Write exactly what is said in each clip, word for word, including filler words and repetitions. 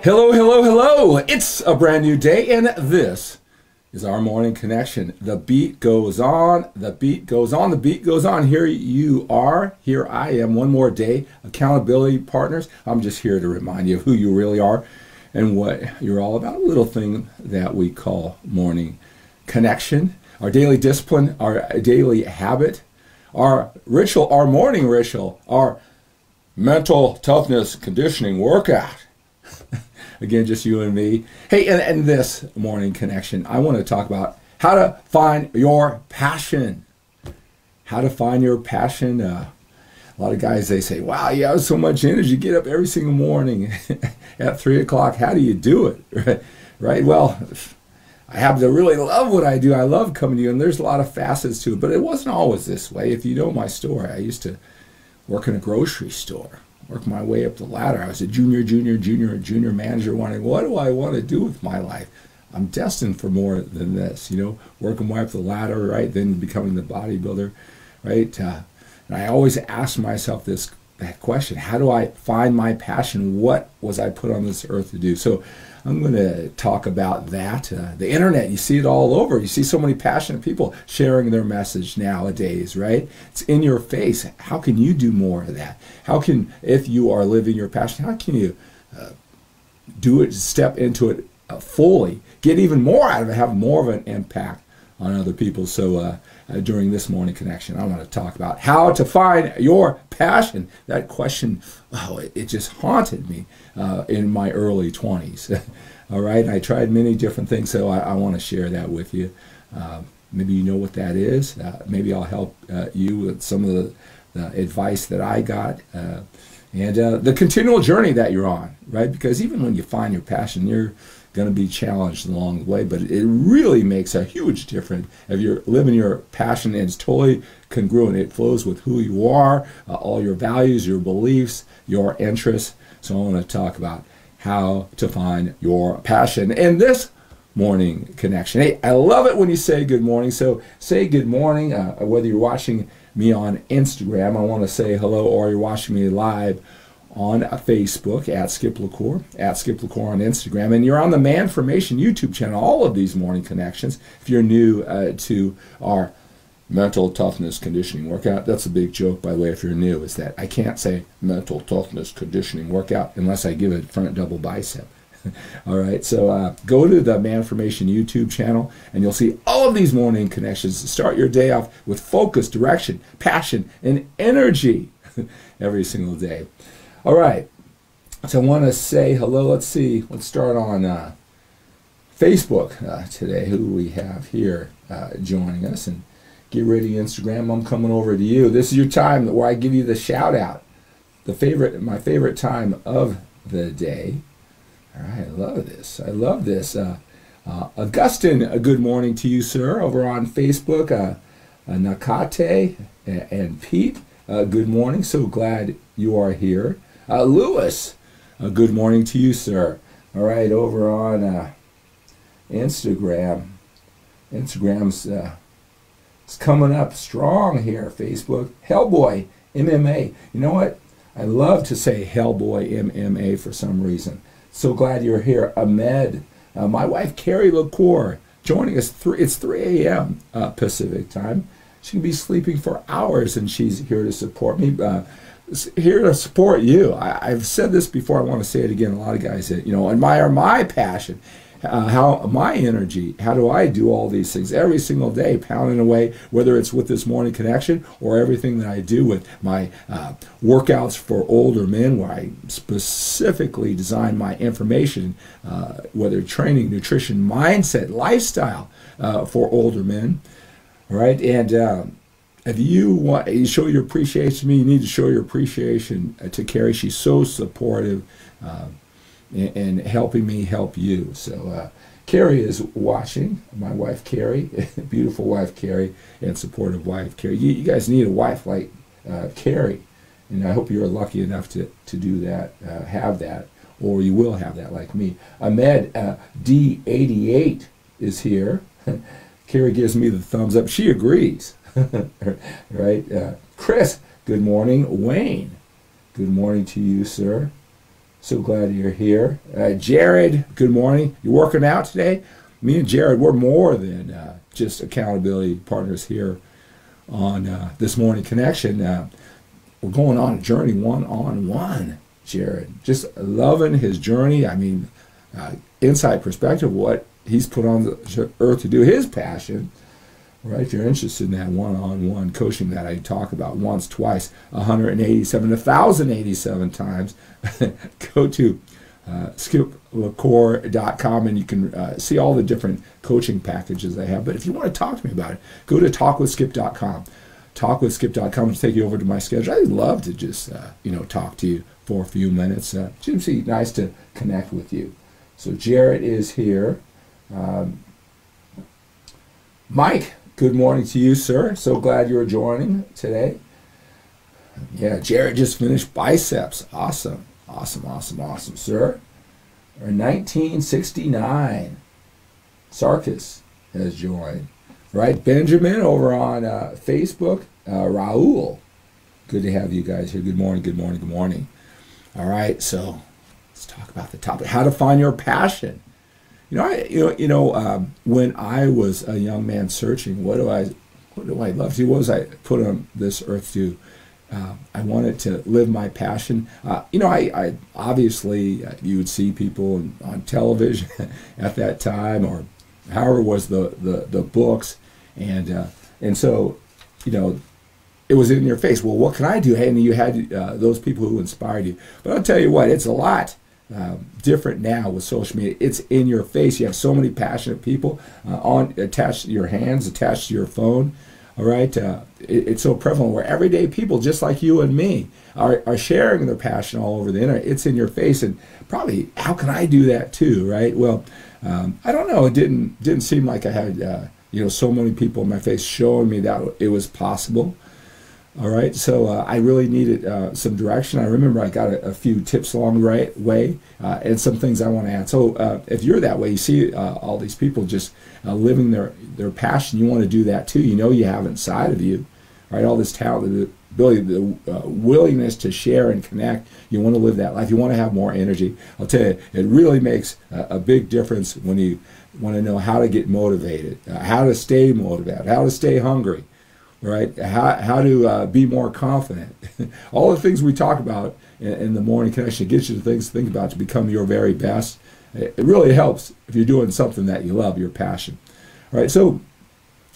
Hello, hello, hello! It's a brand new day, and this is our Morning Connection. The beat goes on, the beat goes on, the beat goes on. Here you are, here I am, one more day. Accountability partners, I'm just here to remind you of who you really are and what you're all about. A little thing that we call Morning Connection. Our daily discipline, our daily habit, our ritual, our morning ritual, our mental toughness conditioning workout. Again, just you and me. Hey, and, and this Morning Connection, I want to talk about how to find your passion. How to find your passion. Uh, a lot of guys, they say, wow, you have so much energy. Get up every single morning at three o'clock. How do you do it? Right? Well, I happen to really love what I do. I love coming to you, and there's a lot of facets to it. But it wasn't always this way. If you know my story, I used to work in a grocery store. Work my way up the ladder. I was a junior, junior, junior, junior manager wondering, what do I want to do with my life? I'm destined for more than this, you know, working my way up the ladder, right, then becoming the bodybuilder, right? Uh, and I always ask myself this that question, how do I find my passion? What was I put on this earth to do? So I'm going to talk about that. Uh, the internet, you see it all over. You see so many passionate people sharing their message nowadays, right? It's in your face. How can you do more of that? How can, if you are living your passion, how can you uh, do it, step into it uh, fully, get even more out of it, have more of an impact on other people? So uh, uh, during this Morning Connection, I want to talk about how to find your passion. That question, oh, it, it just haunted me uh, in my early twenties. All right, and I tried many different things, so I, I want to share that with you. Uh, maybe you know what that is. Uh, maybe I'll help uh, you with some of the, the advice that I got uh, and uh, the continual journey that you're on, right? Because even when you find your passion, you're going to be challenged along the way, but it really makes a huge difference if you're living your passion and it's totally congruent. It flows with who you are, uh, all your values, your beliefs, your interests. So I want to talk about how to find your passion in this Morning Connection. Hey, I love it when you say good morning, so say good morning, uh, whether you're watching me on Instagram, I want to say hello, or you're watching me live on Facebook at Skip La Cour, at Skip La Cour on Instagram, and you're on the Manformation YouTube channel. All of these Morning Connections. If you're new uh, to our mental toughness conditioning workout, that's a big joke, by the way. If you're new, is that I can't say mental toughness conditioning workout unless I give a front double bicep. All right, so uh, go to the Manformation YouTube channel, and you'll see all of these Morning Connections. Start your day off with focus, direction, passion, and energy every single day. All right, so I want to say hello. Let's see. Let's start on uh, Facebook uh, today, who we have here uh, joining us. And get ready, Instagram. I'm coming over to you. This is your time where I give you the shout-out, the favorite, my favorite time of the day. All right, I love this. I love this. Uh, uh, Augustine, a good morning to you, sir, over on Facebook. Uh, uh, Nakate and, and Pete, uh, good morning. So glad you are here. Uh, Lewis, uh, good morning to you, sir. All right, over on uh, Instagram. Instagram's uh, it's coming up strong here, Facebook. Hellboy M M A. You know what? I love to say Hellboy M M A for some reason. So glad you're here. Ahmed, uh, my wife, Carrie LaCour, joining us. Th it's three A M Uh, Pacific time. She can be sleeping for hours, and she's here to support me. Uh, here to support you. I, I've said this before, I want to say it again. A lot of guys say, you know, admire my passion, uh, how my energy, how do I do all these things every single day, pounding away, whether it's with this Morning Connection or everything that I do with my uh, workouts for older men, where I specifically design my information, uh, whether training, nutrition, mindset, lifestyle uh, for older men, right? And um, if you want, you show your appreciation to me, you need to show your appreciation to Carrie. She's so supportive uh, in, in helping me help you. So uh, Carrie is watching, my wife Carrie, beautiful wife Carrie, and supportive wife Carrie. You, you guys need a wife like uh, Carrie, and I hope you're lucky enough to, to do that, uh, have that, or you will have that like me. Ahmed uh, D eighty-eight is here. Carrie gives me the thumbs up. She agrees. Right, uh, Chris, good morning. Wayne, good morning to you, sir. So glad you're here. Uh, Jared, good morning. You working out today? Me and Jared, we're more than uh, just accountability partners here on uh, this Morning Connection. Uh, we're going on a journey one-on-one, Jared. Just loving his journey. I mean, uh, inside perspective, what he's put on the earth to do, his passion. Right, if you're interested in that one-on-one coaching that I talk about once, twice, one hundred eighty-seven, one thousand eighty-seven times, go to uh, skip la cour dot com and you can uh, see all the different coaching packages I have. But if you want to talk to me about it, go to talk with skip dot com. talk with skip dot com to take you over to my schedule. I'd love to just uh, you know, talk to you for a few minutes. Uh, it's nice to connect with you. So Jared is here. Um, Mike, good morning to you, sir. So glad you're joining today. Yeah, Jared just finished biceps. Awesome, awesome, awesome, awesome, sir. Or nineteen sixty-nine, Sarkis has joined. Right, Benjamin over on uh, Facebook. Uh, Raul, good to have you guys here. Good morning, good morning, good morning. All right, so let's talk about the topic: how to find your passion. You know, I, you know, you know um, when I was a young man searching, what do I, what do I love to do? What was I put on this earth to do? Uh, I wanted to live my passion. Uh, you know, I, I obviously uh, you would see people on television at that time, or however it was the the the books, and uh, and so, you know, it was in your face. Well, what can I do? Hey, and you had uh, those people who inspired you. But I'll tell you what, it's a lot. Um, different now with social media. It's in your face. You have so many passionate people uh, on attached to your hands, attached to your phone. All right, uh, it, it's so prevalent where everyday people just like you and me are, are sharing their passion all over the internet. It's in your face, and probably, how can I do that too, right? Well, um, I don't know. It didn't didn't seem like I had uh, you know, so many people in my face showing me that it was possible. All right, so uh, I really needed uh, some direction. I remember I got a, a few tips along the right way uh, and some things I want to add. So uh, if you're that way, you see uh, all these people just uh, living their, their passion, you want to do that too. You know you have inside of you, right? All this talent, the ability, the uh, willingness to share and connect. You want to live that life. You want to have more energy. I'll tell you, it really makes a, a big difference when you want to know how to get motivated, uh, how to stay motivated, how to stay hungry. Right? How, how to uh, be more confident. All the things we talk about in, in the Morning Connection gets you the things to think about to become your very best. It really helps if you're doing something that you love, your passion. All right, so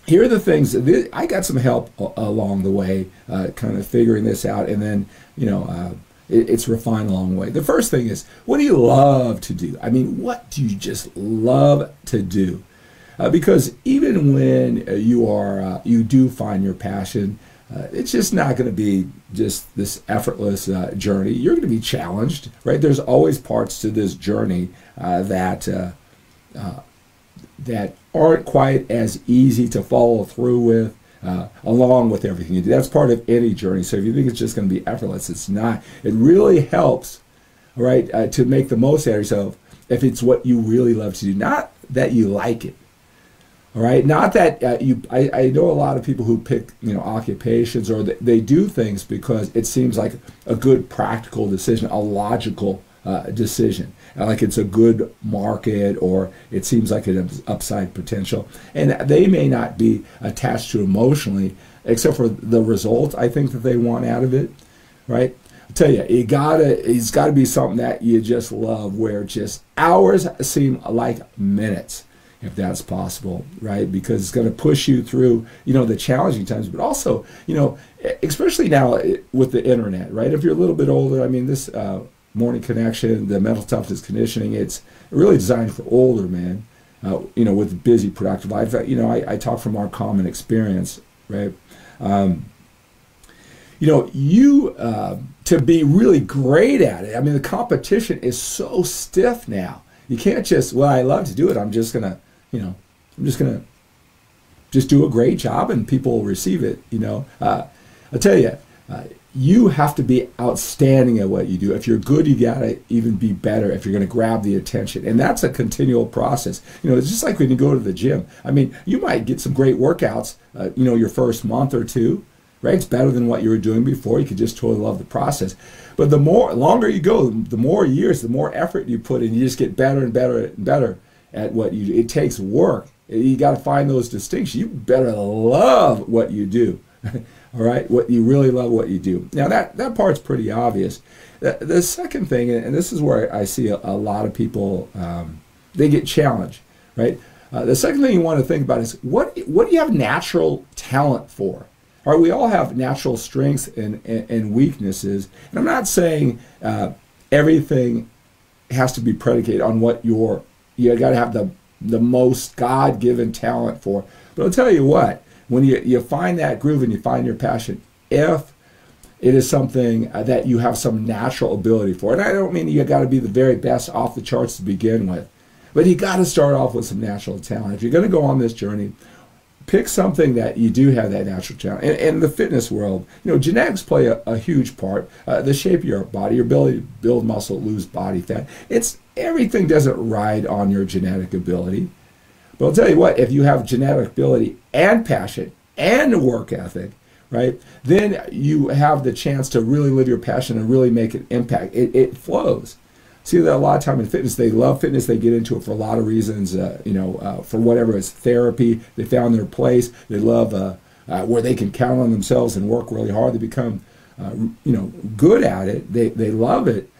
here are the things. I got some help along the way, uh, kind of figuring this out, and then, you know, uh, it, it's refined along the way. The first thing is, what do you love to do? I mean, what do you just love to do? Uh, because even when uh, you are, uh, you do find your passion, uh, it's just not going to be just this effortless uh, journey. You're going to be challenged, right? There's always parts to this journey uh, that uh, uh, that aren't quite as easy to follow through with, uh, along with everything you do. That's part of any journey. So if you think it's just going to be effortless, it's not. It really helps, right, uh, to make the most out of yourself if it's what you really love to do, not that you like it. All right, not that uh, you, I, I know a lot of people who pick, you know, occupations, or they, they do things because it seems like a good practical decision, a logical uh, decision, like it's a good market, or it seems like an upside potential. And they may not be attached to emotionally, except for the result, I think, that they want out of it, right? I tell you, it gotta, it's got to be something that you just love, where just hours seem like minutes, if that's possible, right? Because it's going to push you through, you know, the challenging times, but also, you know, especially now with the internet, right? If you're a little bit older, I mean, this uh, Morning Connection, the mental toughness conditioning, it's really designed for older men, uh, you know, with busy, productive life. You know, I, I talk from our common experience, right? Um, you know, you, uh, to be really great at it, I mean, the competition is so stiff now. You can't just, well, I love to do it, I'm just going to, you know, I'm just going to just do a great job and people will receive it, you know. Uh, I'll tell you, uh, you have to be outstanding at what you do. If you're good, you got to even be better if you're going to grab the attention. And that's a continual process. You know, it's just like when you go to the gym. I mean, you might get some great workouts, uh, you know, your first month or two, right? It's better than what you were doing before. You could just totally love the process. But the more longer you go, the more years, the more effort you put in, you just get better and better and better at what you do. It takes work. You got to find those distinctions. You better love what you do, all right? What you really love, what you do. Now that that part's pretty obvious. The, the second thing, and this is where I see a, a lot of people, um, they get challenged, right? Uh, the second thing you want to think about is what what do you have natural talent for? All right, we all have natural strengths and, and, and weaknesses, and I'm not saying uh, everything has to be predicated on what you're. You got to have the the most God-given talent for. But I'll tell you what, when you, you find that groove and you find your passion, if it is something that you have some natural ability for, and I don't mean you got to be the very best off the charts to begin with, but you got to start off with some natural talent. If you're going to go on this journey, pick something that you do have that natural talent. In, in the fitness world, you know, genetics play a, a huge part. Uh, the shape of your body, your ability to build muscle, lose body fat, it's everything doesn't ride on your genetic ability. But I'll tell you what, if you have genetic ability and passion and work ethic, right, then you have the chance to really live your passion and really make an impact. It, it flows. See that a lot of time in fitness, they love fitness, they get into it for a lot of reasons, uh, you know, uh, for whatever it's therapy, they found their place, they love uh, uh, where they can count on themselves and work really hard, they become, uh, you know, good at it, they, they love it,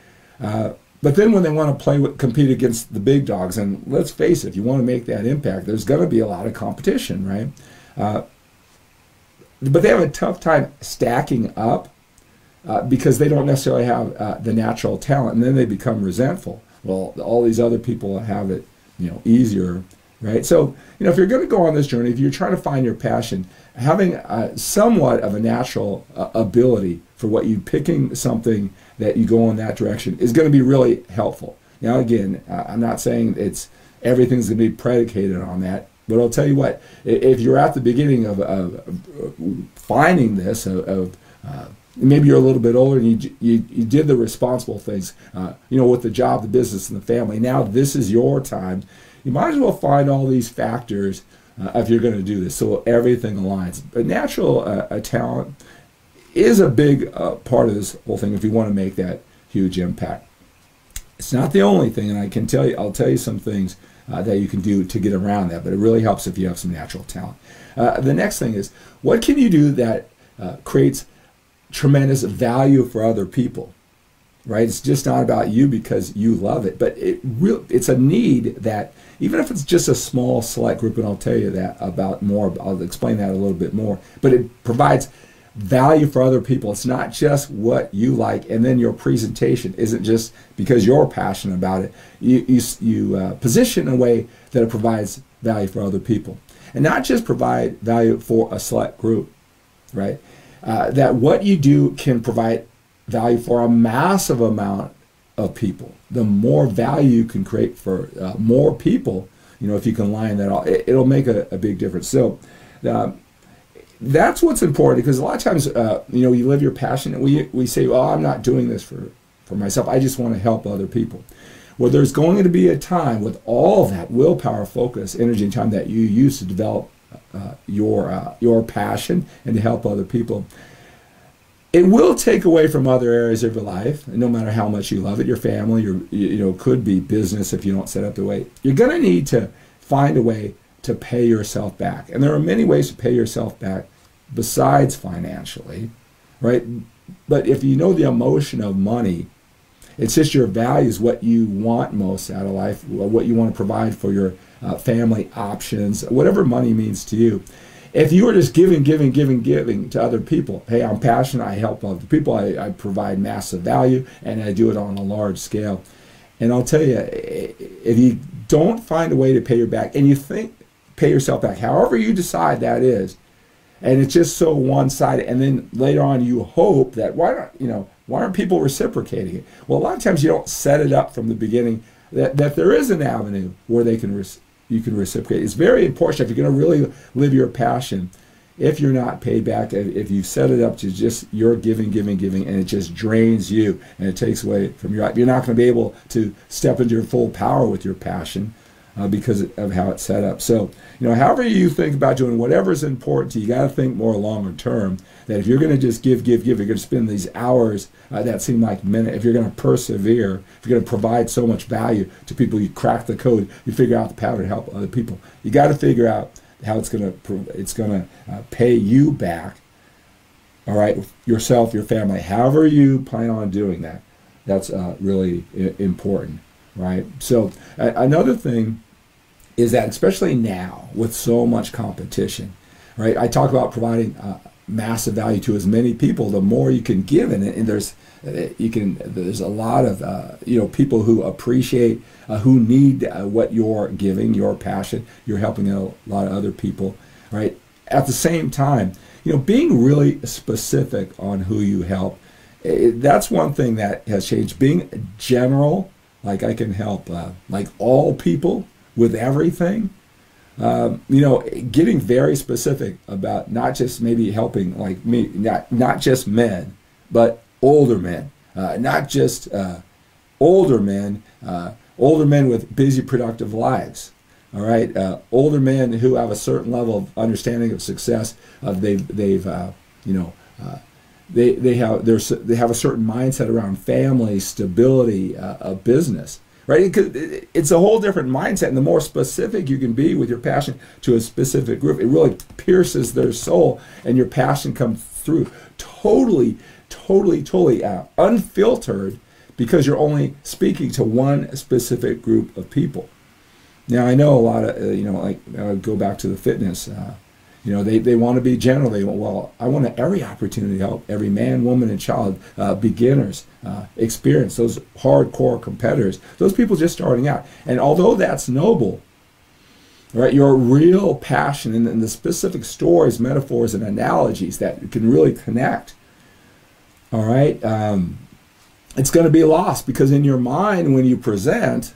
uh, but then when they want to play with, compete against the big dogs, and let's face it, if you want to make that impact, there's going to be a lot of competition, right? Uh, but they have a tough time stacking up. Uh, because they don't necessarily have uh, the natural talent, and then they become resentful. Well, all these other people have it, you know, easier, right? So, you know, if you're going to go on this journey, if you're trying to find your passion, having uh, somewhat of a natural uh, ability for what you picking something that you go in that direction is going to be really helpful. Now, again, uh, I'm not saying it's everything's going to be predicated on that. But I'll tell you what, if you're at the beginning of, of finding this, of, of uh, maybe you're a little bit older and you, you, you did the responsible things, uh, you know, with the job, the business, and the family. Now this is your time. You might as well find all these factors uh, if you're going to do this so everything aligns. But natural uh, a talent is a big uh, part of this whole thing if you want to make that huge impact. It's not the only thing, and I can tell you, I'll tell you some things Uh, that you can do to get around that, but it really helps if you have some natural talent. Uh, the next thing is, what can you do that uh, creates tremendous value for other people, right? It's just not about you because you love it, but it real, it's a need that, even if it's just a small select group, and I'll tell you that about more, I'll explain that a little bit more, but it provides value for other people. It's not just what you like, and then your presentation isn't just because you're passionate about it. You, you, you uh, position in a way that it provides value for other people. And not just provide value for a select group, right? Uh, that what you do can provide value for a massive amount of people. The more value you can create for uh, more people, you know, if you can line that all, it, it'll make a, a big difference. So, um, that's what's important, because a lot of times, uh, you know, you live your passion and we, we say, well, I'm not doing this for, for myself. I just want to help other people. Well, there's going to be a time with all that willpower, focus, energy, and time that you use to develop uh, your, uh, your passion and to help other people. It will take away from other areas of your life, no matter how much you love it, your family, your, you know, could be business if you don't set up the way. You're going to need to find a way to pay yourself back. And there are many ways to pay yourself back besides financially, right? But if you know the emotion of money, it's just your values, what you want most out of life, what you want to provide for your uh, family, options, whatever money means to you. If you were just giving, giving, giving, giving to other people, hey, I'm passionate, I help other people, I, I provide massive value, and I do it on a large scale. And I'll tell you, if you don't find a way to pay your back, and you think, pay yourself back, however you decide that is, and it's just so one-sided, and then later on you hope that, why don't, you know, why aren't people reciprocating it? Well, a lot of times you don't set it up from the beginning that, that there is an avenue where they can you can reciprocate. It's very important if you're going to really live your passion, if you're not paid back, if you set it up to just you're giving, giving, giving, and it just drains you, and it takes away from your life. You're not going to be able to step into your full power with your passion. uh, because of how it's set up. So, you know, however you think about doing whatever is important to you, you got to think more longer term. That if you're going to just give, give, give, you're going to spend these hours uh, that seem like minutes. If you're going to persevere, if you're going to provide so much value to people, you crack the code, you figure out the pattern to help other people. You got to figure out how it's going to it's going to uh, pay you back. All right, yourself, your family, however you plan on doing that. That's uh, really I important, right? So uh, another thing is that, especially now with so much competition, right? I talk about providing uh, massive value to as many people. The more you can give, and, and there's you can there's a lot of uh, you know, people who appreciate, uh, who need uh, what you're giving, your passion. You're helping a lot of other people, right? At the same time, you know, being really specific on who you help. It, that's one thing that has changed. Being general, like I can help, uh, like all people with everything. Um, you know, getting very specific about not just maybe helping like me, not not just men, but older men, uh, not just uh, older men, uh, older men with busy, productive lives. All right, uh, older men who have a certain level of understanding of success. Uh, they've they've uh, you know. Uh, They, they, have, they have a certain mindset around family, stability, uh, a business, right? It, it's a whole different mindset, and the more specific you can be with your passion to a specific group, it really pierces their soul, and your passion comes through totally, totally, totally uh, unfiltered, because you're only speaking to one specific group of people. Now, I know a lot of, uh, you know, like, uh, go back to the fitness uh You know, they, they want to be general. They want, well, I want every opportunity to help every man, woman, and child, uh, beginners, uh, experienced, those hardcore competitors, those people just starting out. And although that's noble, right, your real passion and, and the specific stories, metaphors, and analogies that can really connect, all right, um, it's going to be lost, because in your mind when you present,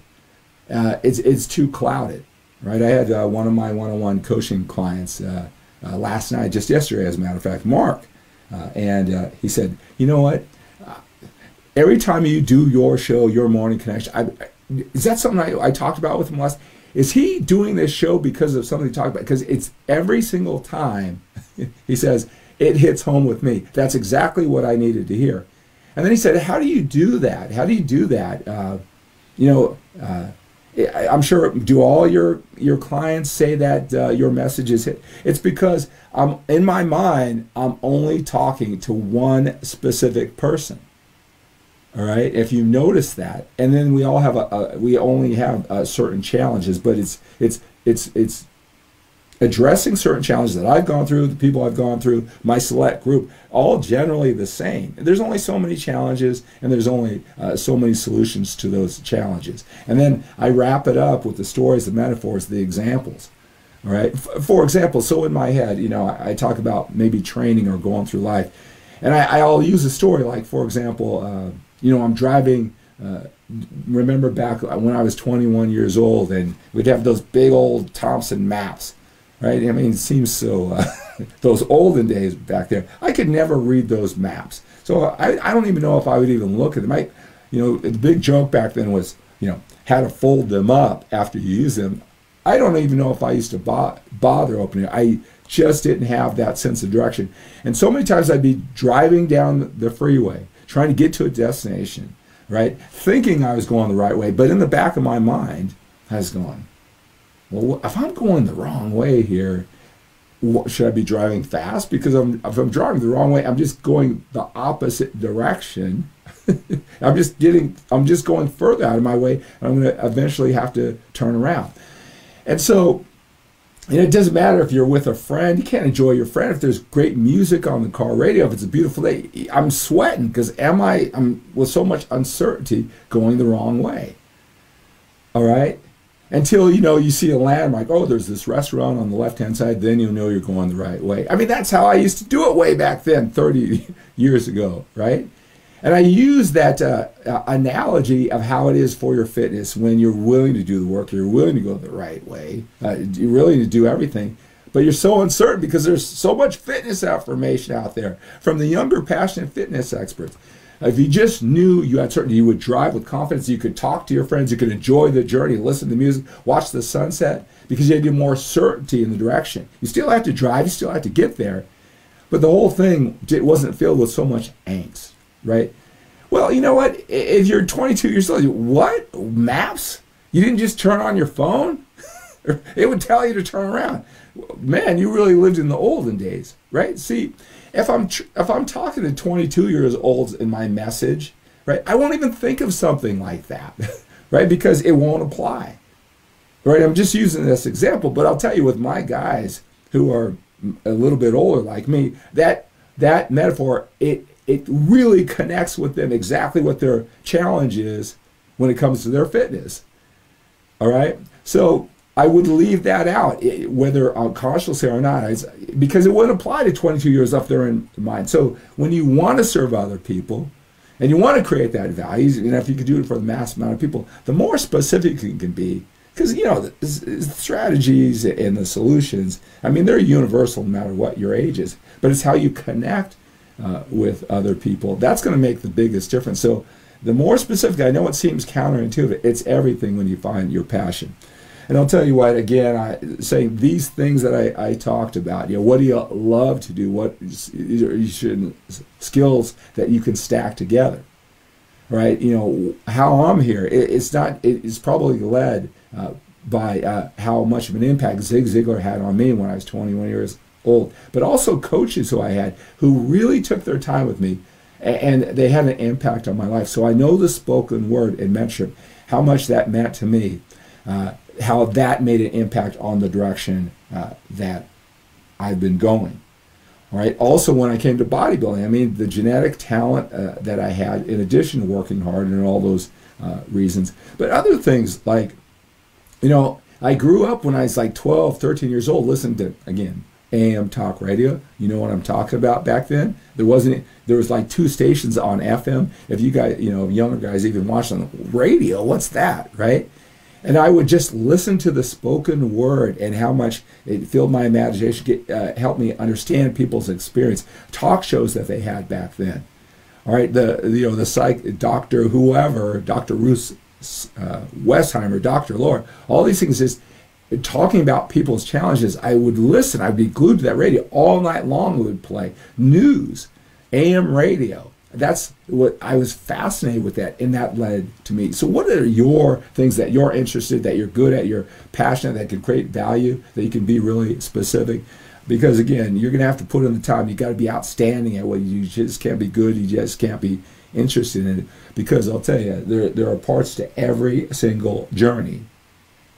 uh, it's, it's too clouded. Right, I had uh, one of my one-on-one coaching clients uh, uh, last night, just yesterday, as a matter of fact, Mark, uh, and uh, he said, "You know what? Uh, every time you do your show, your Morning Connection, I, I, is that something I, I talked about with him last? Is he doing this show because of something he talked about? Because it's every single time," he says, "it hits home with me. That's exactly what I needed to hear." And then he said, "How do you do that? How do you do that? Uh, you know." Uh, I'm sure, do all your, your clients say that uh, your message is hit? It's because I'm, in my mind, I'm only talking to one specific person, all right? If you notice that, and then we all have, a, a we only have uh, certain challenges, but it's, it's, it's, it's addressing certain challenges that I've gone through, the people I've gone through, my select group, all generally the same. There's only so many challenges, and there's only uh, so many solutions to those challenges. And then I wrap it up with the stories, the metaphors, the examples. All right. F for example, so in my head, you know, I, I talk about maybe training or going through life, and I, I'll use a story like, for example, uh, you know, I'm driving. Uh, remember back when I was twenty-one years old, and we'd have those big old Thompson maps. Right? I mean, it seems so, uh, those olden days back there. I could never read those maps. So I, I don't even know if I would even look at them. I, you know, the big joke back then was, you know, how to fold them up after you use them. I don't even know if I used to bo bother opening it. I just didn't have that sense of direction. And so many times I'd be driving down the freeway, trying to get to a destination, right? Thinking I was going the right way, but in the back of my mind, I was going, well, if I'm going the wrong way here, what, should I be driving fast? Because I'm, if I'm driving the wrong way, I'm just going the opposite direction. I'm just getting, I'm just going further out of my way, and I'm going to eventually have to turn around. And so, and it doesn't matter if you're with a friend. You can't enjoy your friend if there's great music on the car radio. If it's a beautiful day, I'm sweating because am I? I'm with so much uncertainty going the wrong way. All right. Until, you know, you see a landmark, oh, there's this restaurant on the left-hand side, then you'll know you're going the right way. I mean, that's how I used to do it way back then, thirty years ago, right? And I use that uh, analogy of how it is for your fitness when you're willing to do the work, you're willing to go the right way, uh, you're willing to do everything, but you're so uncertain because there's so much fitness information out there from the younger, passionate fitness experts. If you just knew you had certainty, you would drive with confidence, you could talk to your friends, you could enjoy the journey, listen to music, watch the sunset, because you had more certainty in the direction. You still have to drive, you still have to get there, but the whole thing wasn't filled with so much angst, right? Well, you know what? If you're twenty-two years old, what? Maps? You didn't just turn on your phone? It would tell you to turn around. Man, you really lived in the olden days, right? See, if I'm tr if I'm talking to twenty-two years olds in my message, right, I won't even think of something like that, right? Because it won't apply, right? I'm just using this example, but I'll tell you, with my guys who are a little bit older like me, that that metaphor it it really connects with them, exactly what their challenge is when it comes to their fitness. All right, so I would leave that out, whether I'm consciously or not, because it wouldn't apply to twenty-two years up there in mind. So when you want to serve other people and you want to create that value, and if you can do it for the mass amount of people, the more specific you can be, because, you know, the, the strategies and the solutions, I mean, they're universal no matter what your age is, but it's how you connect uh, with other people. That's going to make the biggest difference. So the more specific, I know it seems counterintuitive, it's everything when you find your passion. And I'll tell you what, again, I saying these things that I, I talked about, you know, what do you love to do? What you should, skills that you can stack together, right? You know, how I'm here, it, it's not, it, it's probably led uh, by uh, how much of an impact Zig Ziglar had on me when I was twenty-one years old, but also coaches who I had who really took their time with me, and, and they had an impact on my life. So I know the spoken word and mentorship, how much that meant to me. Uh, how that made an impact on the direction uh, that I've been going. All right. Also, when I came to bodybuilding, I mean, the genetic talent uh, that I had, in addition to working hard and all those uh, reasons, but other things like, you know, I grew up when I was like twelve, thirteen years old, listening to, again, A M talk radio. You know what I'm talking about back then? There wasn't, there was like two stations on F M. If you guys, you know, younger guys even watched on the radio, what's that, right? And I would just listen to the spoken word and how much it filled my imagination, get, uh, helped me understand people's experience. Talk shows that they had back then, all right. The you know the psych doctor whoever, Doctor Ruth uh, Westheimer, Doctor Laura, all these things is talking about people's challenges. I would listen. I'd be glued to that radio all night long. Would play news, A M radio. That's what I was fascinated with, that, and that led to me. So what are your things that you're interested, that you're good at, you're passionate, that can create value, that you can be really specific? Because again, you're going to have to put in the time. You got to be outstanding at what you just can't be good. You just can't be interested in it, because I'll tell you, there there are parts to every single journey,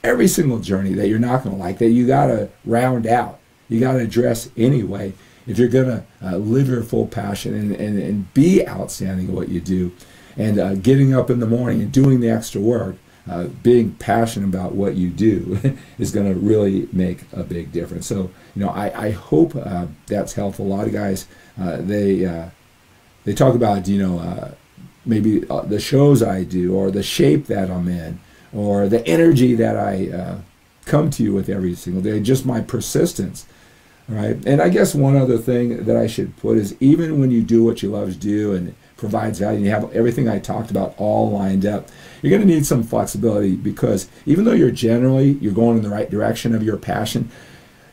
every single journey that you're not going to like, that you got to round out. You got to address anyway. If you're going to uh, live your full passion and, and, and be outstanding at what you do, and uh, getting up in the morning and doing the extra work, uh, being passionate about what you do is going to really make a big difference. So, you know, I, I hope uh, that's helpful. A lot of guys, uh, they, uh, they talk about, you know, uh, maybe uh, the shows I do, or the shape that I'm in, or the energy that I uh, come to you with every single day, just my persistence. Right? And I guess one other thing that I should put is, even when you do what you love to do and it provides value, and you have everything I talked about all lined up, you're going to need some flexibility, because even though you're generally, you're going in the right direction of your passion,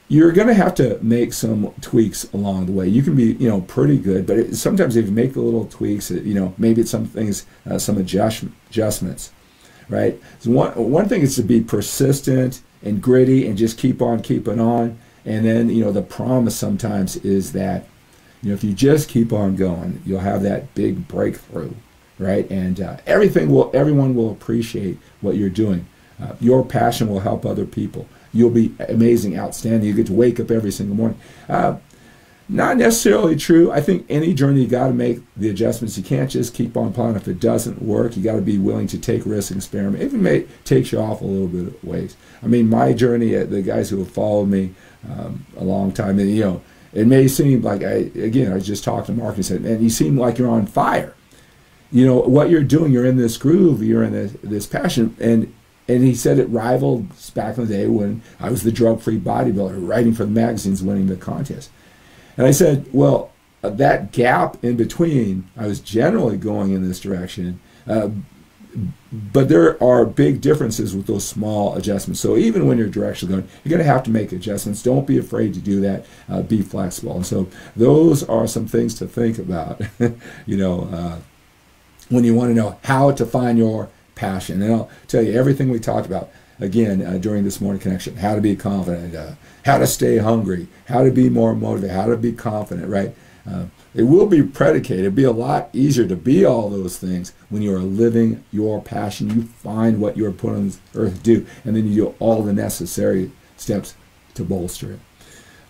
you're going to have to make some tweaks along the way. You can be, you know, pretty good, but it, sometimes if you make the little tweaks, you know, maybe it's some things, uh, some adjust, adjustments, right? So one, one thing is to be persistent and gritty and just keep on keeping on. And then, you know, the promise sometimes is that, you know, if you just keep on going, you'll have that big breakthrough, right? And uh, everything will, everyone will appreciate what you're doing. Uh, your passion will help other people. You'll be amazing, outstanding. You get to wake up every single morning. Uh, not necessarily true. I think any journey, you got to make the adjustments. You can't just keep on plowing. If it doesn't work, you got to be willing to take risks and experiment. If it may, takes you off a little bit of ways. I mean, my journey, the guys who have followed me Um, a long time, and you know, it may seem like, I again, I was just talking to Mark and said, man, you seem like you're on fire. You know what you're doing. You're in this groove. You're in this, this passion, and and he said it rivaled back in the day when I was the drug-free bodybuilder, writing for the magazines, winning the contest. And I said, well, uh, that gap in between, I was generally going in this direction, uh, but there are big differences with those small adjustments. So even when you're directionally going, you're going to have to make adjustments. Don't be afraid to do that. Uh, be flexible. And so those are some things to think about, you know, uh, when you want to know how to find your passion. And I'll tell you everything we talked about, again, uh, during this morning connection, how to be confident, uh, how to stay hungry, how to be more motivated, how to be confident, right? Uh, it will be predicated. It'll be a lot easier to be all those things when you are living your passion. You find what you are put on this earth to do, and then you do all the necessary steps to bolster it.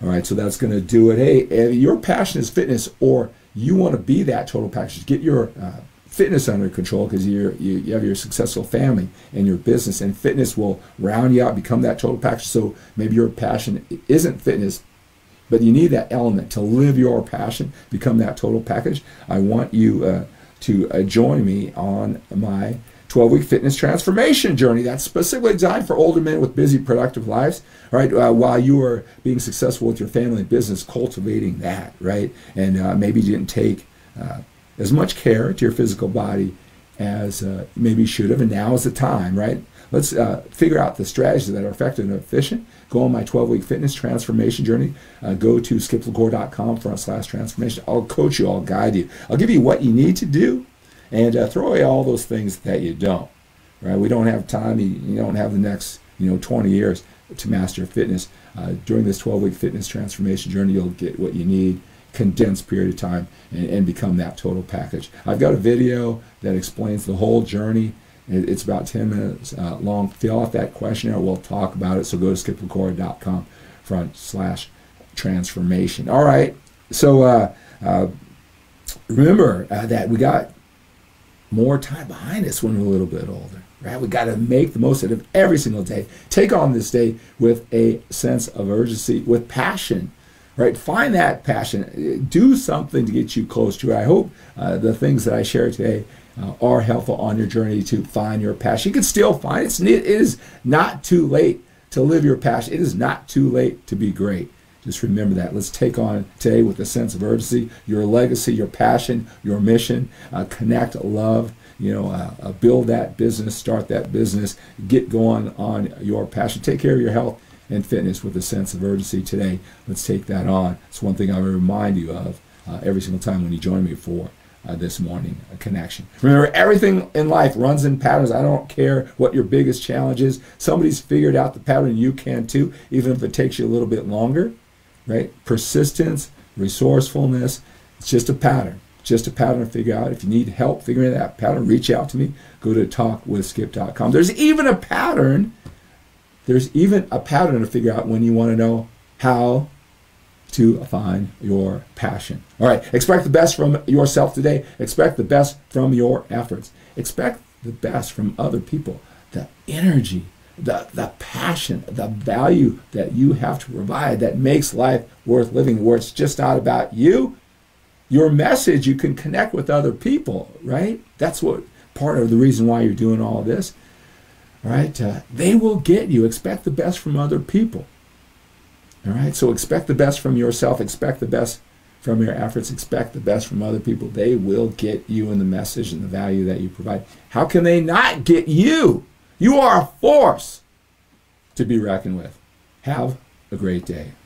All right, so that's going to do it. Hey, if your passion is fitness, or you want to be that total package, get your uh, fitness under control, because you you have your successful family and your business, and fitness will round you out, become that total package. So maybe your passion isn't fitness, but you need that element to live your passion, become that total package. I want you uh, to uh, join me on my twelve-week fitness transformation journey that's specifically designed for older men with busy, productive lives, right? Uh, while you are being successful with your family and business, cultivating that, right? And uh, maybe you didn't take uh, as much care to your physical body as uh, maybe you should have, and now is the time, right? Let's uh, figure out the strategies that are effective and efficient. Go on my twelve-week fitness transformation journey. Uh, go to skip la cour dot com front slash transformation. I'll coach you. I'll guide you. I'll give you what you need to do, and uh, throw away all those things that you don't. Right? We don't have time. You, you don't have the next, you know, twenty years to master fitness. Uh, during this twelve-week fitness transformation journey, you'll get what you need, condensed period of time, and, and become that total package. I've got a video that explains the whole journey. It's about ten minutes uh, long. Fill out that questionnaire. We'll talk about it. So go to skip la cour dot com front slash transformation. All right. So uh, uh, remember uh, that we got more time behind us when we're a little bit older, right? We got to make the most out of every single day. Take on this day with a sense of urgency, with passion, right? Find that passion. Do something to get you close to it. I hope uh, the things that I share today Uh, are helpful on your journey to find your passion. You can still find it. It's, it is not too late to live your passion. It is not too late to be great. Just remember that. Let's take on today with a sense of urgency, your legacy, your passion, your mission. Uh, connect, love, you know, uh, uh, build that business, start that business, get going on your passion. Take care of your health and fitness with a sense of urgency today. Let's take that on. It's one thing I would remind you of uh, every single time when you join me for Uh, this morning a connection. Remember, everything in life runs in patterns. I don't care what your biggest challenge is. Somebody's figured out the pattern. You can too, even if it takes you a little bit longer, right? Persistence, resourcefulness, it's just a pattern. Just a pattern to figure out. If you need help figuring that pattern, reach out to me. Go to talk with skip dot com. There's even a pattern. There's even a pattern to figure out when you want to know how to find your passion. All right, expect the best from yourself today. Expect the best from your efforts. Expect the best from other people. The energy, the, the passion, the value that you have to provide that makes life worth living, where it's just not about you. Your message, you can connect with other people, right? That's what part of the reason why you're doing all this, all right? Uh, they will get you. Expect the best from other people. All right, so expect the best from yourself. Expect the best from your efforts. Expect the best from other people. They will get you in the message and the value that you provide. How can they not get you? You are a force to be reckoned with. Have a great day.